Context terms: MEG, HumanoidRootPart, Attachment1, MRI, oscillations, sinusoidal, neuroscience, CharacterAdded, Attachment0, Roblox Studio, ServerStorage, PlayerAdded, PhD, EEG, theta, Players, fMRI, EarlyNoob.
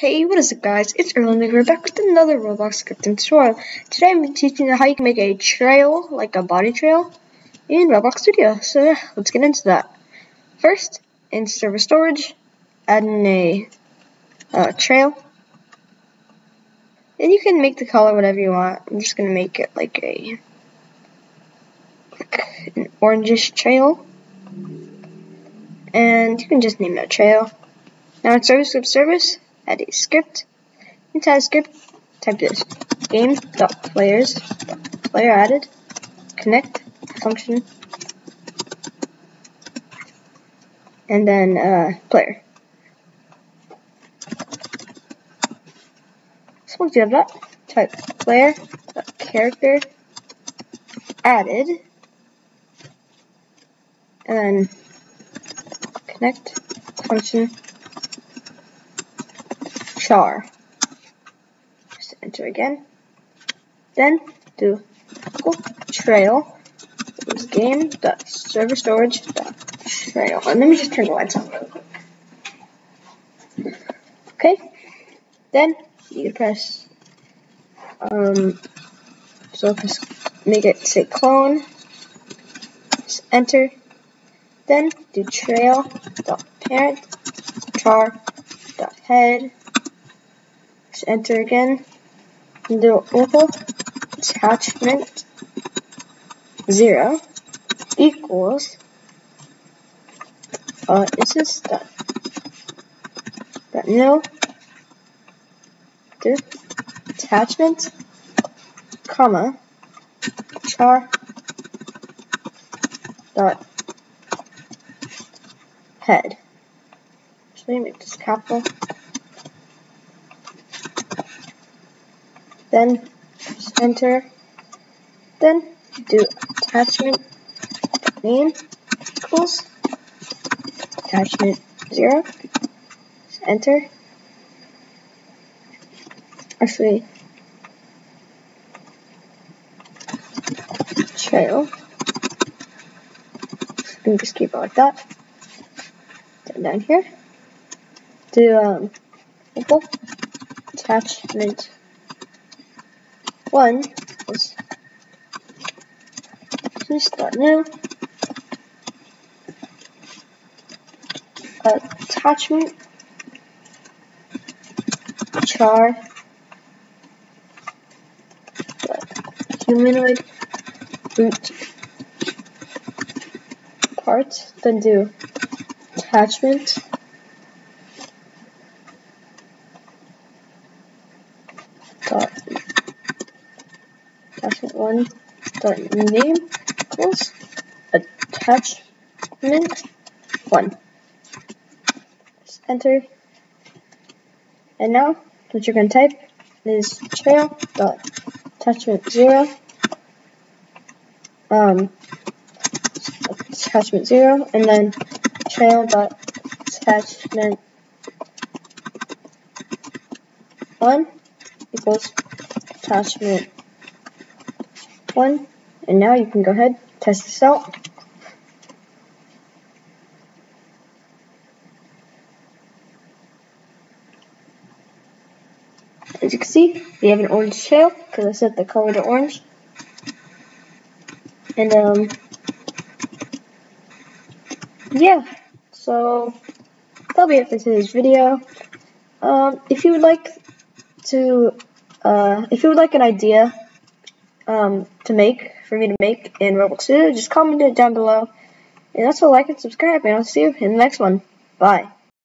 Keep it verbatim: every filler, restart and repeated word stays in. Hey, what is up guys, it's EarlyNoob. We're back with another Roblox scripting tutorial. Today I'm teaching you how you can make a trail, like a body trail, in Roblox Studio. So yeah, let's get into that. First, in server storage, add in a uh, trail. And you can make the color whatever you want. I'm just going to make it like a like an orangish trail. And you can just name that trail. Now in service script service, add a script. Inside script, type this: game dot players dot player added connect function, and then uh, player. So once you have that, type player dot character added, and then connect function. Char. Just enter again. Then do equal trail game dot server storage dot trail. And let me just turn the lights on real quick. Okay. Then you can press um so press, make it say clone. Just enter. Then do trail dot parent char dot head. Enter again, and do local attachment zero equals uh instance dot dot no do attachment comma char dot head. Should we make this capital? Then just enter. Then do attachment name equals attachment zero. Just enter. Actually, trail. You can just keep it like that. Then down here, do um, equal attachment. One was just dot new attachment char humanoid root part, then do attachment dot attachment one dot name equals attachment one. Just enter. And now what you're gonna type is trail dot attachment zero um attachment zero and then trail dot attachment one equals attachment one, and now you can go ahead, test this out. As you can see, we have an orange trail because I set the color to orange. And um yeah, so that'll be it for today's video. Um if you would like to uh if you would like an idea Um, to make, for me to make in Roblox Studio, just comment it down below, and also like and subscribe, and I'll see you in the next one. Bye.